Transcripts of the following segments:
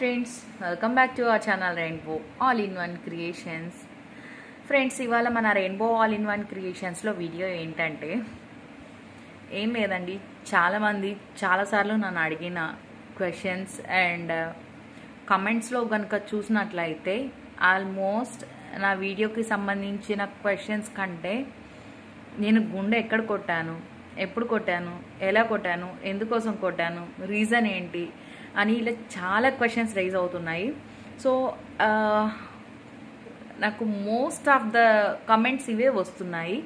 Friends, welcome back to our channel rainbow all in one creations. Friends, ఇవాళ మన rainbow all in one క్రియేషన్స్లో video ఏంటంటే ఏం లేదండి, చాలామంది చాలాసార్లు నన్ను అడిగిన క్వశ్చన్స్ అండ్ కమెంట్స్లో కనుక చూసినట్లయితే ఆల్మోస్ట్ నా వీడియోకి సంబంధించిన క్వశ్చన్స్ కంటే నేను గుండె ఎక్కడ కొట్టాను, ఎప్పుడు కొట్టాను, ఎలా కొట్టాను, ఎందుకోసం కొట్టాను, రీజన్ ఏంటి అని ఇలా చాలా క్వశ్చన్స్ రైజ్ అవుతున్నాయి. సో నాకు మోస్ట్ ఆఫ్ ద కమెంట్స్ ఇవే వస్తున్నాయి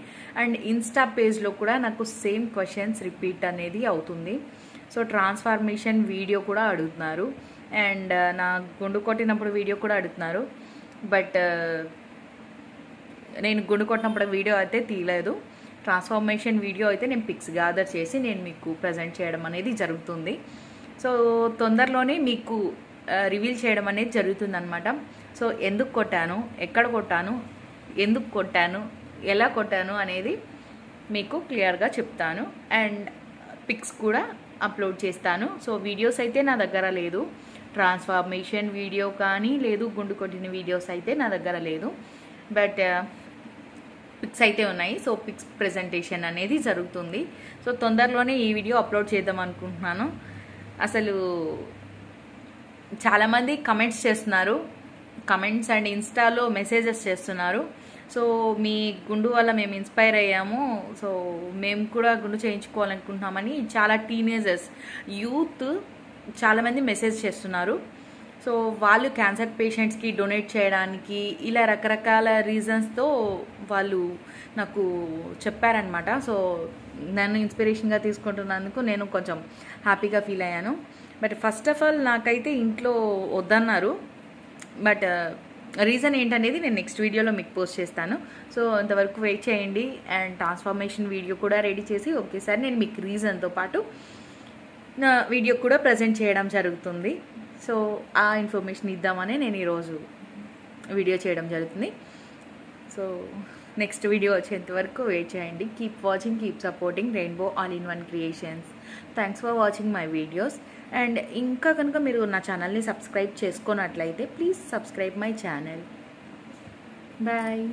అండ్ ఇన్స్టా పేజ్లో కూడా నాకు సేమ్ క్వశ్చన్స్ రిపీట్ అనేది అవుతుంది. సో ట్రాన్స్ఫార్మేషన్ వీడియో కూడా అడుగుతున్నారు అండ్ నా గుండు కొట్టినప్పుడు వీడియో కూడా అడుగుతున్నారు. బట్ నేను గుండు కొట్టినప్పుడు వీడియో అయితే తీయలేదు, ట్రాన్స్ఫార్మేషన్ వీడియో అయితే నేను పిక్స్ గ్యాదర్ చేసి నేను మీకు ప్రజెంట్ చేయడం అనేది జరుగుతుంది. సో తొందరలోనే మీకు రివీల్ చేయడం అనేది జరుగుతుంది అనమాట. సో ఎందుకు కొట్టాను, ఎక్కడ కొట్టాను, ఎందుకు కొట్టాను, ఎలా కొట్టాను అనేది మీకు క్లియర్గా చెప్తాను అండ్ పిక్స్ కూడా అప్లోడ్ చేస్తాను. సో వీడియోస్ అయితే నా దగ్గర లేదు, ట్రాన్స్ఫార్మేషన్ వీడియో కానీ లేదు, గుండు కొట్టిన వీడియోస్ అయితే నా దగ్గర లేదు, బట్ పిక్స్ అయితే ఉన్నాయి. సో పిక్స్ ప్రెజెంటేషన్ అనేది జరుగుతుంది. సో తొందరలోనే ఈ వీడియో అప్లోడ్ చేద్దాం అనుకుంటున్నాను. అసలు చాలామంది కమెంట్స్ చేస్తున్నారు, కమెంట్స్ అండ్ ఇన్స్టాలో మెసేజెస్ చేస్తున్నారు. సో మీ గుండు వల్ల మేము ఇన్స్పైర్ అయ్యాము, సో మేము కూడా గుండు చేయించుకోవాలనుకుంటున్నామని చాలా టీనేజర్స్, యూత్ చాలామంది మెసేజ్ చేస్తున్నారు. సో వాళ్ళు క్యాన్సర్ పేషెంట్స్కి డొనేట్ చేయడానికి ఇలా రకరకాల రీజన్స్తో వాళ్ళు నాకు చెప్పారనమాట. సో నన్ను ఇన్స్పిరేషన్గా తీసుకుంటున్నందుకు నేను కొంచెం హ్యాపీగా ఫీల్ అయ్యాను. బట్ ఫస్ట్ ఆఫ్ ఆల్ నాకైతే ఇంట్లో వద్దన్నారు, బట్ రీజన్ ఏంటనేది నేను నెక్స్ట్ వీడియోలో మీకు పోస్ట్ చేస్తాను. సో అంతవరకు వెయిట్ చేయండి అండ్ ట్రాన్స్ఫార్మేషన్ వీడియో కూడా రెడీ చేసి ఒకేసారి నేను మీకు రీజన్తో పాటు నా వీడియో కూడా ప్రజెంట్ చేయడం జరుగుతుంది. సో ఆ ఇన్ఫర్మేషన్ ఇద్దామని నేను ఈరోజు వీడియో చేయడం జరుగుతుంది. సో నెక్స్ట్ వీడియో వచ్చేంత వరకు వెయిట్ చేయండి. Keep watching, keep supporting rainbow all in one creations. Thanks for watching my videos. And ఇంకా కనుక మీరు నా ఛానల్ని సబ్స్క్రైబ్ చేసుకున్నట్లయితే please subscribe my channel. Bye.